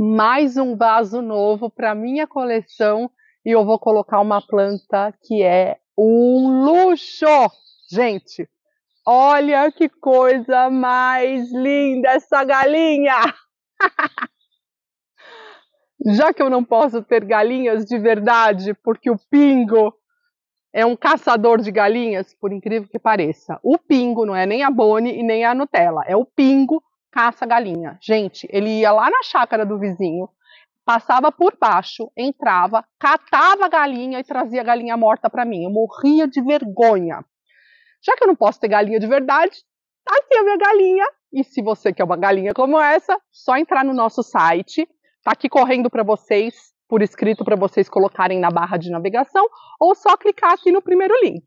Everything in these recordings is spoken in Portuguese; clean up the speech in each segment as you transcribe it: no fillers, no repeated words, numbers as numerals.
mais um vaso novo para minha coleção e eu vou colocar uma planta que é um luxo, gente. Olha que coisa mais linda essa galinha! Já que eu não posso ter galinhas de verdade, porque o pingo é um caçador de galinhas, por incrível que pareça. O pingo não é nem a Bonnie e nem a Nutella, é o pingo caça galinha. Gente, ele ia lá na chácara do vizinho, passava por baixo, entrava, catava a galinha e trazia a galinha morta para mim. Eu morria de vergonha. Já que eu não posso ter galinha de verdade, aqui é a minha galinha. E se você quer uma galinha como essa, só entrar no nosso site. Tá aqui correndo para vocês, por escrito, para vocês colocarem na barra de navegação, ou só clicar aqui no primeiro link.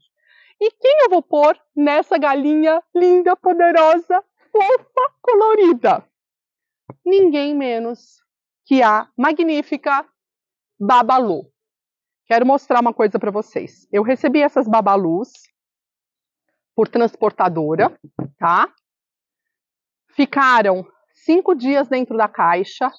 E quem eu vou pôr nessa galinha linda, poderosa, fofa, colorida? Ninguém menos que a magnífica Bubbaloo. Quero mostrar uma coisa para vocês. Eu recebi essas Bubbaloos por transportadora, tá? Ficaram 5 dias dentro da caixa.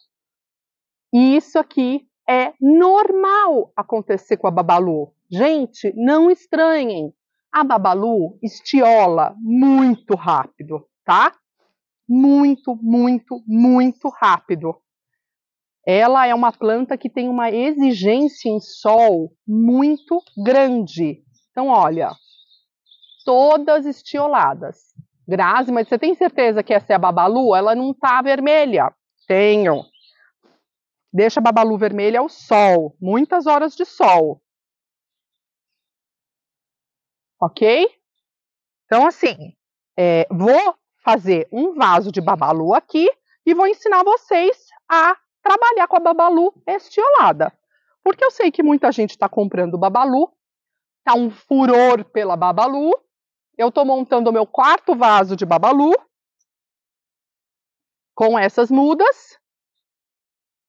E isso aqui é normal acontecer com a Bubbaloo. Gente, não estranhem. A Bubbaloo estiola muito rápido, tá? Muito, muito, muito rápido. Ela é uma planta que tem uma exigência em sol muito grande. Então, olha, todas estioladas. Grazi, mas você tem certeza que essa é a Bubbaloo? Ela não tá vermelha? Tenho. Deixa a Bubbaloo vermelha ao sol, muitas horas de sol. Ok? Então, assim, vou fazer um vaso de Bubbaloo aqui e vou ensinar vocês a trabalhar com a Bubbaloo estiolada. Porque eu sei que muita gente está comprando Bubbaloo, tá um furor pela Bubbaloo. Eu tô montando o meu 4º vaso de Bubbaloo com essas mudas.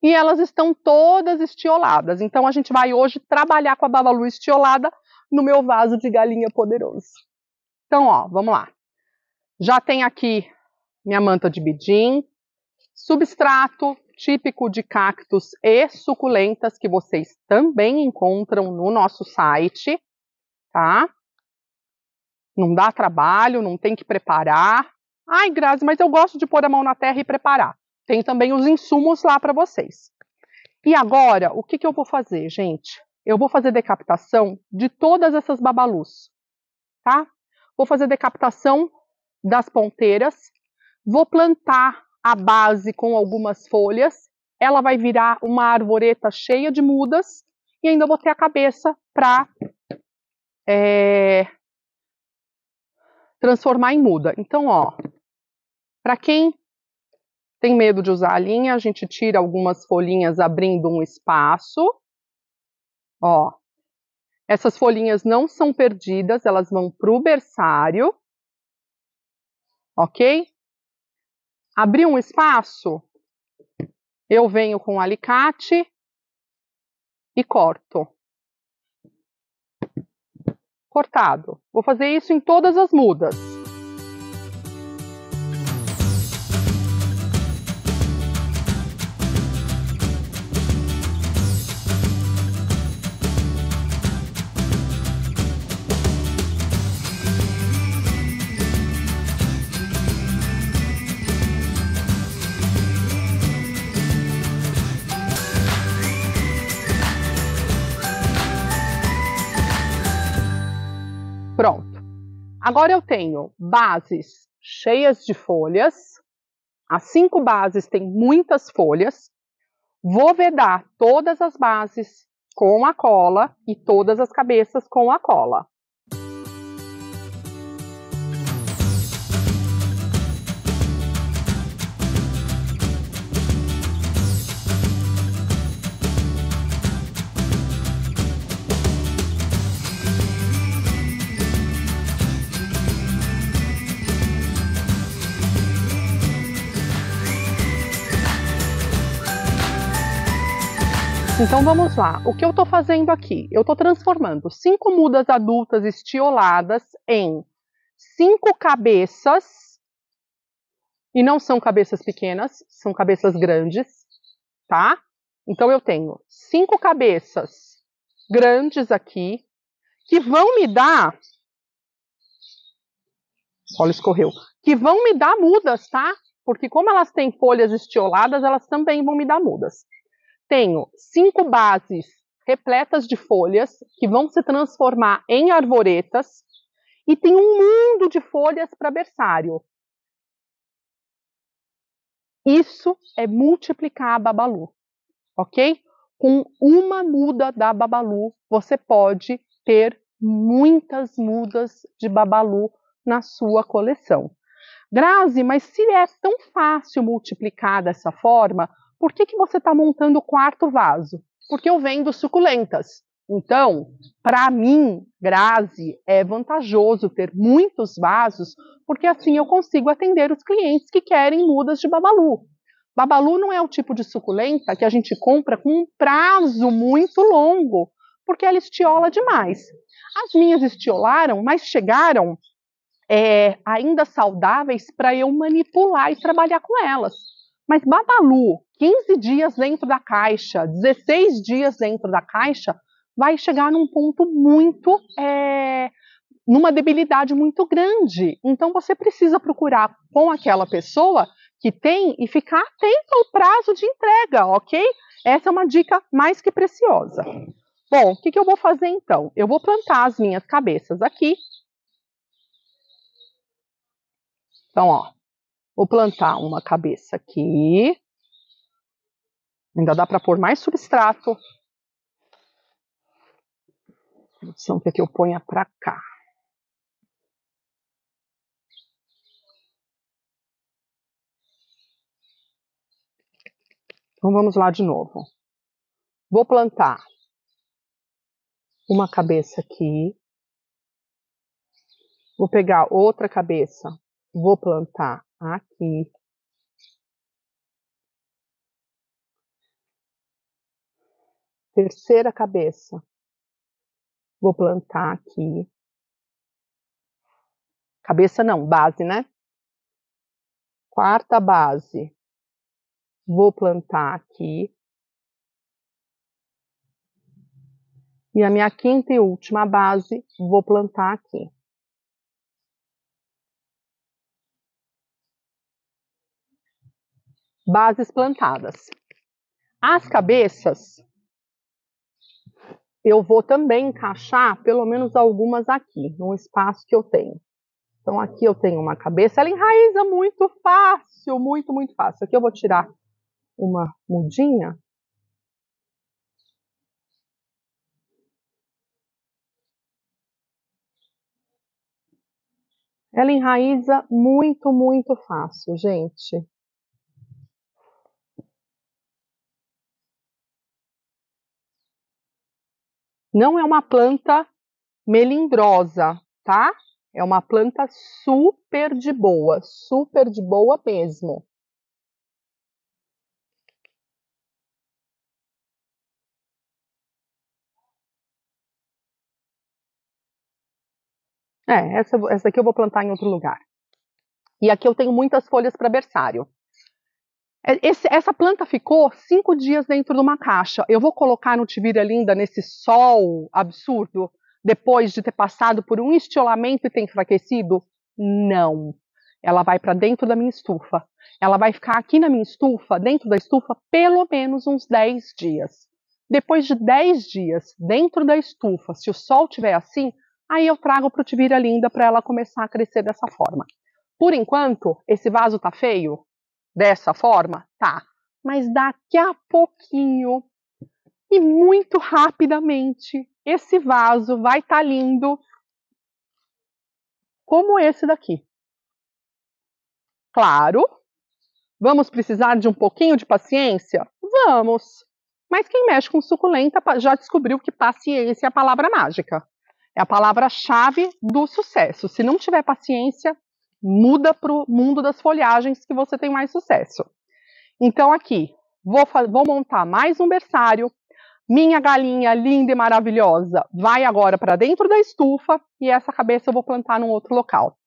E elas estão todas estioladas. Então, a gente vai hoje trabalhar com a Bubbaloo estiolada no meu vaso de galinha poderoso. Então, ó, vamos lá. Já tem aqui minha manta de bidim, substrato típico de cactos e suculentas, que vocês também encontram no nosso site, tá? Não dá trabalho, não tem que preparar. Ai, Grazi, mas eu gosto de pôr a mão na terra e preparar. Tem também os insumos lá para vocês. E agora, o que eu vou fazer, gente? Eu vou fazer decapitação de todas essas Bubbaloos, tá? Vou fazer decapitação das ponteiras. Vou plantar a base com algumas folhas. Ela vai virar uma arvoreta cheia de mudas. E ainda vou ter a cabeça para transformar em muda. Então, ó, para quem tem medo de usar a linha, a gente tira algumas folhinhas abrindo um espaço. Ó, essas folhinhas não são perdidas, elas vão para o berçário. Ok? Abri um espaço, eu venho com o alicate e corto. Cortado. Vou fazer isso em todas as mudas. Pronto. Agora eu tenho bases cheias de folhas. As 5 bases têm muitas folhas. Vou vedar todas as bases com a cola e todas as cabeças com a cola. Então vamos lá, o que eu estou fazendo aqui? Eu estou transformando 5 mudas adultas estioladas em 5 cabeças, e não são cabeças pequenas, são cabeças grandes, tá? Então eu tenho 5 cabeças grandes aqui, que vão me dar... Olha, escorreu. Que vão me dar mudas, tá? Porque como elas têm folhas estioladas, elas também vão me dar mudas. Tenho 5 bases repletas de folhas, que vão se transformar em arvoretas, e tem um mundo de folhas para berçário. Isso é multiplicar a Bubbaloo, ok? Com uma muda da Bubbaloo, você pode ter muitas mudas de Bubbaloo na sua coleção. Grazi, mas se é tão fácil multiplicar dessa forma, por que você está montando o quarto vaso? Porque eu vendo suculentas. Então, para mim, Grazi, é vantajoso ter muitos vasos, porque assim eu consigo atender os clientes que querem mudas de Bubbaloo. Bubbaloo não é o tipo de suculenta que a gente compra com um prazo muito longo, porque ela estiola demais. As minhas estiolaram, mas chegaram ainda saudáveis para eu manipular e trabalhar com elas. Mas Bubbaloo, 15 dias dentro da caixa, 16 dias dentro da caixa, vai chegar num ponto muito, numa debilidade muito grande. Então você precisa procurar com aquela pessoa que tem e ficar atento ao prazo de entrega, ok? Essa é uma dica mais que preciosa. Bom, o que eu vou fazer então? Eu vou plantar as minhas cabeças aqui. Então, ó, vou plantar uma cabeça aqui. Ainda dá para pôr mais substrato. Não quer que eu ponha para cá. Então vamos lá de novo. Vou plantar uma cabeça aqui. Vou pegar outra cabeça. Vou plantar aqui. Terceira cabeça. Vou plantar aqui. Cabeça não, base, né? Quarta base. Vou plantar aqui. E a minha quinta e última base, vou plantar aqui. Bases plantadas. As cabeças... eu vou também encaixar pelo menos algumas aqui, num espaço que eu tenho. Então aqui eu tenho uma cabeça, ela enraiza muito fácil, muito, muito fácil. Aqui eu vou tirar uma mudinha. Ela enraiza muito, muito fácil, gente. Não é uma planta melindrosa, tá? É uma planta super de boa mesmo. Essa daqui eu vou plantar em outro lugar. E aqui eu tenho muitas folhas para berçário. Essa planta ficou 5 dias dentro de uma caixa. Eu vou colocar no Tivira Linda nesse sol absurdo, depois de ter passado por um estiolamento e ter enfraquecido? Não. Ela vai para dentro da minha estufa. Ela vai ficar aqui na minha estufa, dentro da estufa, pelo menos uns 10 dias. Depois de 10 dias dentro da estufa, se o sol estiver assim, aí eu trago para o Tivira Linda para ela começar a crescer dessa forma. Por enquanto, esse vaso tá feio? Dessa forma? Tá. Mas daqui a pouquinho e muito rapidamente esse vaso vai estar lindo como esse daqui. Claro, vamos precisar de um pouquinho de paciência? Vamos! Mas quem mexe com suculenta já descobriu que paciência é a palavra mágica. É a palavra-chave do sucesso. Se não tiver paciência, muda para o mundo das folhagens que você tem mais sucesso. Então aqui, vou montar mais um berçário. Minha galinha linda e maravilhosa vai agora para dentro da estufa e essa cabeça eu vou plantar num outro local.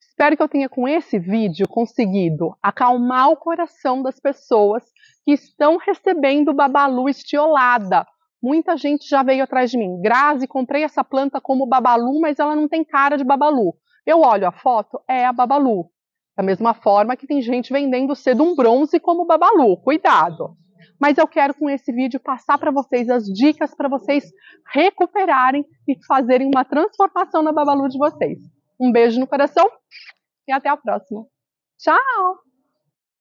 Espero que eu tenha com esse vídeo conseguido acalmar o coração das pessoas que estão recebendo Bubbaloo estiolada. Muita gente já veio atrás de mim. Grazi, comprei essa planta como Bubbaloo, mas ela não tem cara de Bubbaloo. Eu olho a foto, é a Bubbaloo. Da mesma forma que tem gente vendendo sedum bronze como Bubbaloo. Cuidado! Mas eu quero com esse vídeo passar para vocês as dicas para vocês recuperarem e fazerem uma transformação na Bubbaloo de vocês. Um beijo no coração e até a próxima. Tchau!